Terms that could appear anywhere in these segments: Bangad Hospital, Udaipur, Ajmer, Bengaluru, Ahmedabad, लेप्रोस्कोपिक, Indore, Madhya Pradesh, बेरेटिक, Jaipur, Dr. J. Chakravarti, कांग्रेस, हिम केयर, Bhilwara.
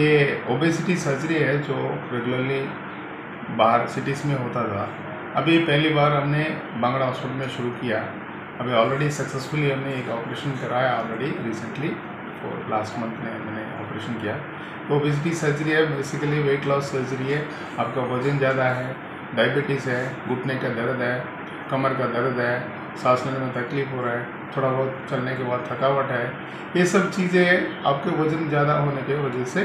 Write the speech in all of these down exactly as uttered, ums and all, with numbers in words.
ये obesity surgery है जो रेगुलरली बाहर सिटीज़ में होता था। अभी पहली बार हमने बांगड़ हॉस्पिटल में शुरू किया। अभी ऑलरेडी सक्सेसफुली हमने एक ऑपरेशन कराया ऑलरेडी रिसेंटली, और लास्ट मंथ में मैंने ऑपरेशन किया। तो ओबेसिटी सर्जरी है, बेसिकली वेट लॉस सर्जरी है। आपका वजन ज़्यादा है, डायबिटीज़ है, घुटने का दर्द है, कमर का दर्द है, सांस लेने में तकलीफ हो रहा है, थोड़ा बहुत चलने के बाद थकावट है, ये सब चीज़ें आपके वजन ज़्यादा होने के वजह से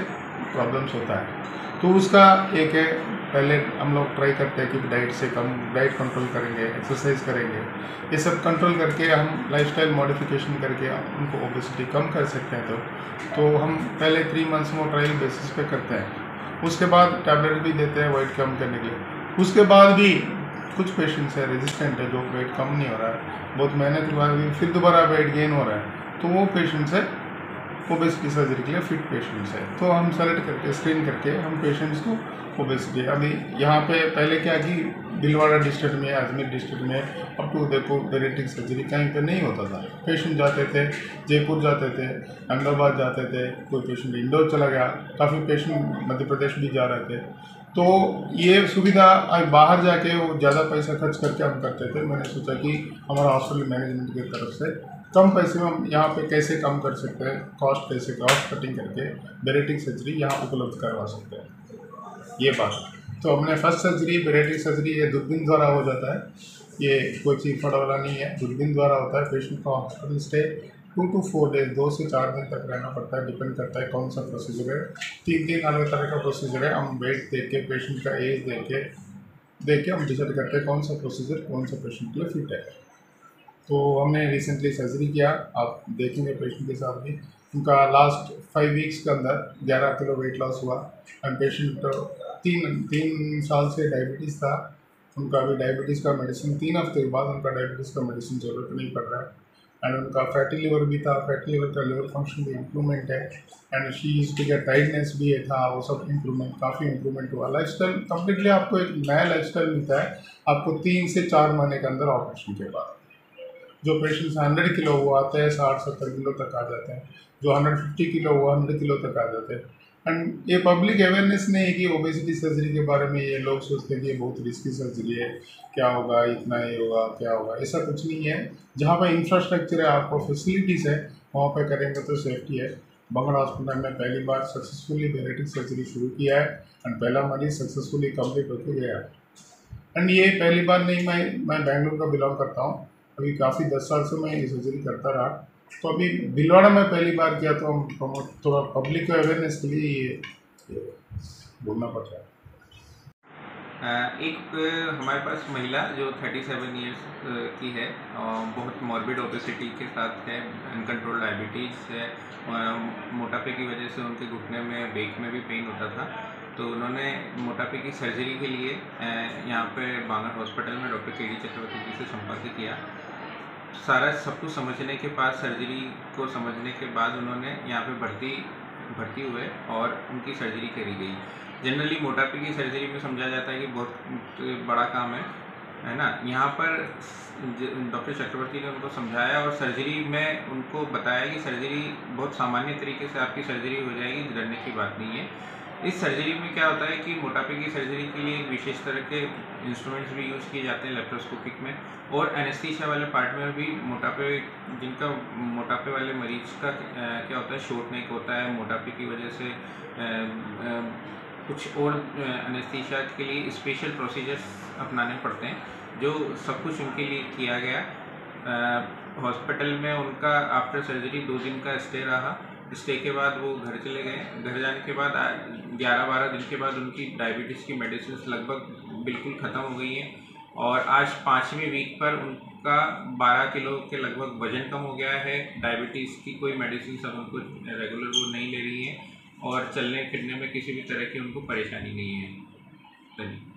प्रॉब्लम्स होता है। तो उसका एक है, पहले हम लोग ट्राई करते हैं कि डाइट से कम डाइट कंट्रोल करेंगे, एक्सरसाइज करेंगे, ये सब कंट्रोल करके हम लाइफस्टाइल मॉडिफिकेशन करके उनको ओबेसिटी कम कर सकते हैं। तो तो हम पहले थ्री मंथ्स में ट्रायल बेसिस पे करते हैं, उसके बाद टैबलेट भी देते हैं वेट कम करने के लिए। उसके बाद भी कुछ पेशेंट्स हैं रेजिस्टेंट है, जो वेट कम नहीं हो रहा है, बहुत मेहनत के बाद फिर दोबारा वेट गेन हो रहा है, तो वो पेशेंट्स है ओबेसिटी सर्जरी के लिए फिट पेशेंट्स है। तो हम सेलेक्ट करके स्क्रीन करके हम पेशेंट्स को ओबेसिटी, अभी यहाँ पे पहले क्या कि भिलवाड़ा डिस्ट्रिक्ट में, अजमेर डिस्ट्रिक्ट में, up to Udaipur bariatric surgery कहीं पे नहीं होता था। पेशेंट जाते थे, जयपुर जाते थे, अहमदाबाद जाते थे, कोई पेशेंट इंदौर चला गया, काफ़ी पेशेंट मध्य प्रदेश भी जा रहे थे। तो ये सुविधा बाहर जाके वो ज़्यादा पैसा खर्च करके हम करते थे। मैंने सोचा कि हमारा हॉस्पिटल मैनेजमेंट की तरफ से कम पैसे में हम यहाँ पे कैसे कम कर सकते हैं, कॉस्ट कैसे कॉस्ट कटिंग करके बेरेटिक सर्जरी यहाँ उपलब्ध करवा सकते हैं, ये बात। तो हमने फर्स्ट सर्जरी बेरेटिक सर्जरी ये दूरबीन द्वारा हो जाता है, ये कोई चीज फटा वाला नहीं है, दूरबीन द्वारा होता है। पेशेंट को hospital stay two to four days दो से चार दिन तक रहना पड़ता है, डिपेंड करता है कौन सा प्रोसीजर है। तीन तीन अलग तरह का प्रोसीजर है, हम वेट देख के पेशेंट का एज देख के देख के हम डिसाइड करते हैं कौन सा प्रोसीजर कौन सा पेशेंट के लिए फिट है। तो हमने रिसेंटली सर्जरी किया, आप देखेंगे पेशेंट के साथ भी, उनका लास्ट फाइव वीक्स के अंदर ग्यारह किलो वेट लॉस हुआ। एंड पेशेंट तीन तीन साल से डायबिटीज़ था, उनका भी डायबिटीज़ का मेडिसिन तीन हफ्ते के बाद उनका डायबिटीज़ का मेडिसिन ज़रूरत नहीं पड़ रहा है। एंड उनका फैटी लिवर भी था, फैटी लिवर का लिवर फंक्शन भी इम्प्रूवमेंट है। And she is ticket tightness भी था, वो सब इम्प्रूवमेंट काफ़ी इम्प्रूवमेंट हुआ। लाइफ स्टाइल कम्प्लीटली आपको एक नया लाइफ स्टाइल मिलता है आपको तीन से चार महीने के अंदर ऑपरेशन के बाद। जो पेशेंट्स हंड्रेड किलो वो आते हैं साठ सत्तर किलो तक आ जाते हैं, जो हंड्रेड फिफ्टी किलो वो हंड्रेड किलो तक आ जाते हैं। एंड ये पब्लिक अवेयरनेस नहीं है कि ओबेसिटी सर्जरी के बारे में, ये लोग सोचते हैं कि ये बहुत रिस्की सर्जरी है, क्या होगा इतना ही होगा क्या होगा, ऐसा कुछ नहीं है। जहाँ पर इंफ्रास्ट्रक्चर है, आपको फैसिलिटीज़ है, वहाँ पर करेंगे तो सेफ्टी है। बांगड़ हॉस्पिटल में पहली बार सक्सेसफुली बेरेटिक सर्जरी शुरू किया है एंड पहला मरीज सक्सेसफुली कम्प्लीट होकर गया। एंड ये पहली बार नहीं, मैं मैं बेंगलुरु का बिलोंग करता हूँ, अभी काफ़ी दस साल से मैं ये सर्जरी करता रहा। तो अभी भिलवाड़ा में पहली बार किया, तो हम प्रमोट थोड़ा पब्लिक को अवेयरनेस के लिए ये बोलना पड़ता है। एक हमारे पास महिला जो सैंतीस इयर्स की है, और बहुत मॉर्बिड ओबेसिटी के साथ है, अनकंट्रोल डायबिटीज़ है, मोटापे की वजह से उनके घुटने में बैक में भी पेन होता था। तो उन्होंने मोटापे की सर्जरी के लिए यहाँ पर बांगड़ हॉस्पिटल में डॉक्टर के. जी. चक्रवर्ती जी से संपर्क किया। सारा सब कुछ समझने के बाद, सर्जरी को समझने के बाद उन्होंने यहाँ पे भर्ती भर्ती हुए और उनकी सर्जरी करी गई। जनरली मोटापे की सर्जरी में समझा जाता है कि बहुत बड़ा काम है है ना। यहाँ पर डॉक्टर चक्रवर्ती ने उनको समझाया और सर्जरी में उनको बताया कि सर्जरी बहुत सामान्य तरीके से आपकी सर्जरी हो जाएगी, डरने की बात नहीं है। इस सर्जरी में क्या होता है कि मोटापे की सर्जरी के लिए विशेष तरह के इंस्ट्रूमेंट्स भी यूज़ किए जाते हैं लेप्रोस्कोपिक में, और एनेस्थीसिया वाले पार्ट में भी मोटापे जिनका मोटापे वाले मरीज का क्या होता है, शॉर्ट नेक होता है, मोटापे की वजह से आ, आ, कुछ और एनेस्थीसिया के लिए स्पेशल प्रोसीजर्स अपनाने पड़ते हैं, जो सब कुछ उनके लिए किया गया। हॉस्पिटल में उनका आफ्टर सर्जरी दो दिन का स्टे रहा, स्टे के बाद वो घर चले गए। घर जाने के बाद ग्यारह बारह दिन के बाद उनकी डायबिटीज़ की मेडिसिन लगभग बिल्कुल ख़त्म हो गई हैं, और आज पाँचवीं वीक पर उनका बारह किलो के लगभग वज़न कम हो गया है। डायबिटीज़ की कोई मेडिसिन सब उनको रेगुलर वो नहीं ले रही है, और चलने फिरने में किसी भी तरह की उनको परेशानी नहीं है। धन्यवाद।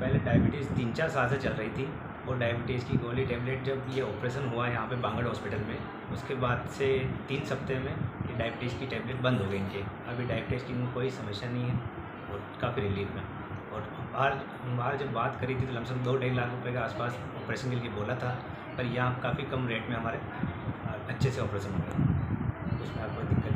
पहले डायबिटीज़ तीन चार साल से चल रही थी, और डायबिटीज़ की गोली टेबलेट जब ये ऑपरेशन हुआ यहाँ पे बांगड़ हॉस्पिटल में, उसके बाद से तीन सप्ताह में ये डायबिटीज़ की टेबलेट बंद हो गई इनके। अभी डायबिटीज़ की कोई समस्या नहीं है और काफ़ी रिलीफ है। और बाहर बाहर जब बात करी थी तो लमसम दो ढाई लाख रुपए के आसपास ऑपरेशन के लिए बोला था, पर यहाँ काफ़ी कम रेट में हमारे अच्छे से ऑपरेशन हो गया, उसमें कोई दिक्कत